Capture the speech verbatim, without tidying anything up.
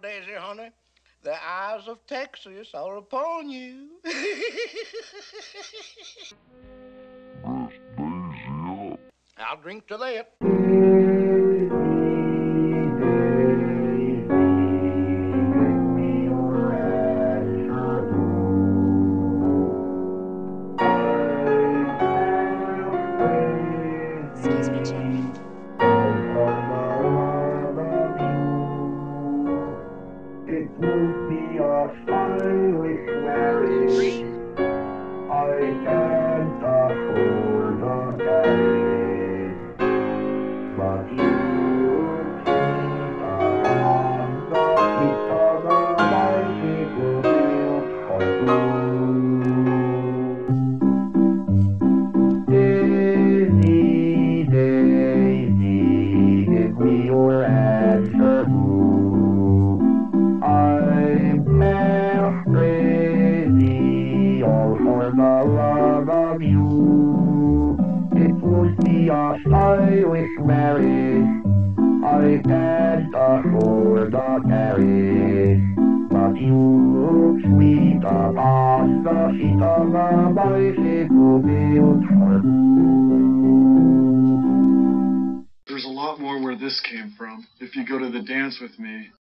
careful, Daisy, honey. The eyes of Texas are upon you. I'll drink to that. Excuse me, Jim. It would be a foolish marriage. I can't afford a marriage, but you'll keep on talking about bicycle wheels for good. Daisy, Daisy, give me your answer. You. It would be a stylish marriage. I can't afford a marriage, but you look sweet upon the seat of a bicycle built for you. There's a lot more where this came from. If you go to the dance with me,